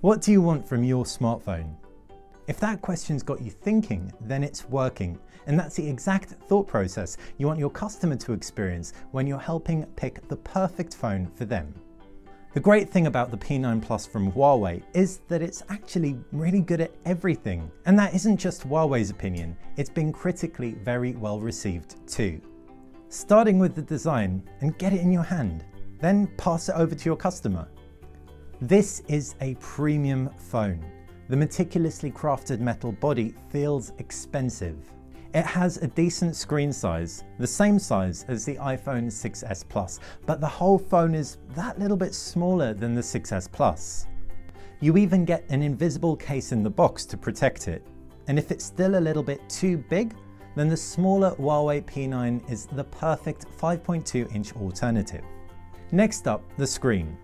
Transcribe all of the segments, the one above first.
What do you want from your smartphone? If that question's got you thinking, then it's working. And that's the exact thought process you want your customer to experience when you're helping pick the perfect phone for them. The great thing about the P9 Plus from Huawei is that it's actually really good at everything. And that isn't just Huawei's opinion, it's been critically very well received too. Starting with the design and get it in your hand, then pass it over to your customer. This is a premium phone. The meticulously crafted metal body feels expensive. It has a decent screen size, the same size as the iPhone 6s Plus, but the whole phone is that little bit smaller than the 6s Plus. You even get an invisible case in the box to protect it. And if it's still a little bit too big, then the smaller Huawei P9 is the perfect 5.2-inch alternative. Next up, the screen.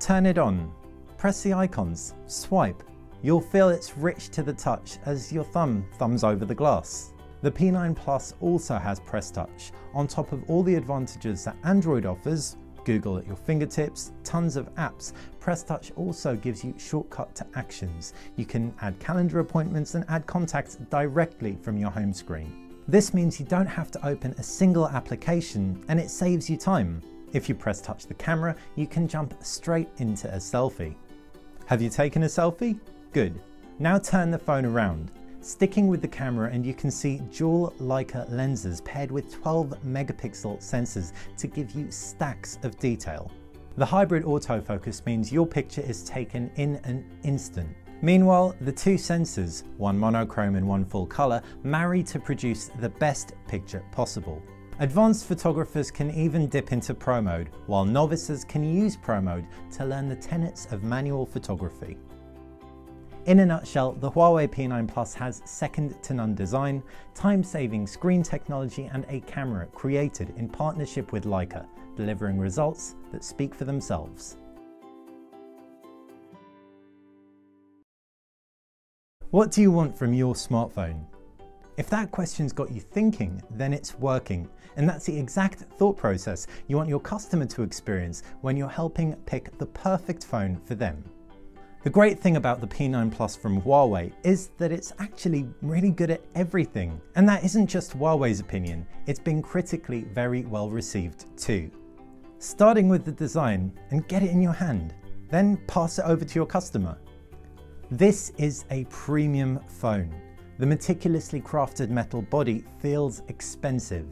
Turn it on, press the icons, swipe. You'll feel it's rich to the touch as your thumb thumbs over the glass. The P9 Plus also has Press Touch. On top of all the advantages that Android offers, Google at your fingertips, tons of apps, Press Touch also gives you shortcut to actions. You can add calendar appointments and add contacts directly from your home screen. This means you don't have to open a single application, and it saves you time. If you Press Touch the camera, you can jump straight into a selfie. Have you taken a selfie? Good. Now turn the phone around. Sticking with the camera, and you can see dual Leica lenses paired with 12 megapixel sensors to give you stacks of detail. The hybrid autofocus means your picture is taken in an instant. Meanwhile, the two sensors, one monochrome and one full color, marry to produce the best picture possible. Advanced photographers can even dip into Pro Mode, while novices can use Pro Mode to learn the tenets of manual photography. In a nutshell, the Huawei P9 Plus has second-to-none design, time-saving screen technology, and a camera created in partnership with Leica, delivering results that speak for themselves. What do you want from your smartphone? If that question's got you thinking, then it's working. And that's the exact thought process you want your customer to experience when you're helping pick the perfect phone for them. The great thing about the P9 Plus from Huawei is that it's actually really good at everything. And that isn't just Huawei's opinion, it's been critically very well received too. Starting with the design and get it in your hand, then pass it over to your customer. This is a premium phone. The meticulously crafted metal body feels expensive.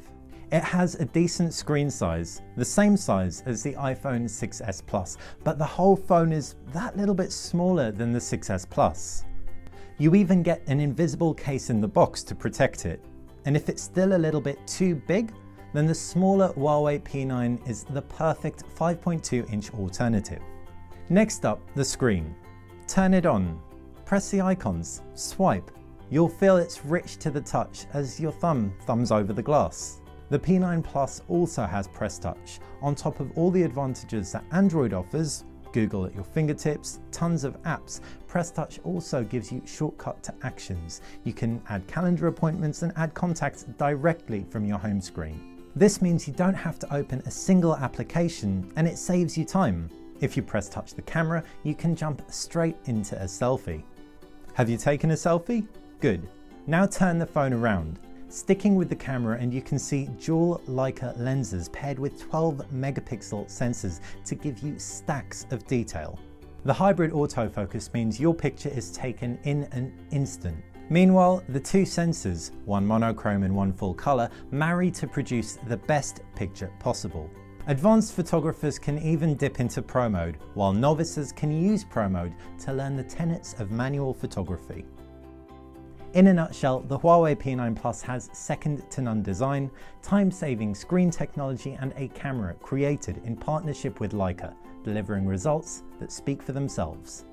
It has a decent screen size, the same size as the iPhone 6s Plus, but the whole phone is that little bit smaller than the 6s Plus. You even get an invisible case in the box to protect it. And if it's still a little bit too big, then the smaller Huawei P9 is the perfect 5.2-inch alternative. Next up, the screen. Turn it on, press the icons, swipe. You'll feel it's rich to the touch as your thumb thumbs over the glass. The P9 Plus also has Press Touch. On top of all the advantages that Android offers, Google at your fingertips, tons of apps, Press Touch also gives you shortcut to actions. You can add calendar appointments and add contacts directly from your home screen. This means you don't have to open a single application, and it saves you time. If you Press Touch the camera, you can jump straight into a selfie. Have you taken a selfie? Good. Now turn the phone around. Sticking with the camera, and you can see dual Leica lenses paired with 12 megapixel sensors to give you stacks of detail. The hybrid autofocus means your picture is taken in an instant. Meanwhile, the two sensors, one monochrome and one full color, marry to produce the best picture possible. Advanced photographers can even dip into Pro Mode, while novices can use Pro Mode to learn the tenets of manual photography. In a nutshell, the Huawei P9 Plus has second-to-none design, time-saving screen technology, and a camera created in partnership with Leica, delivering results that speak for themselves.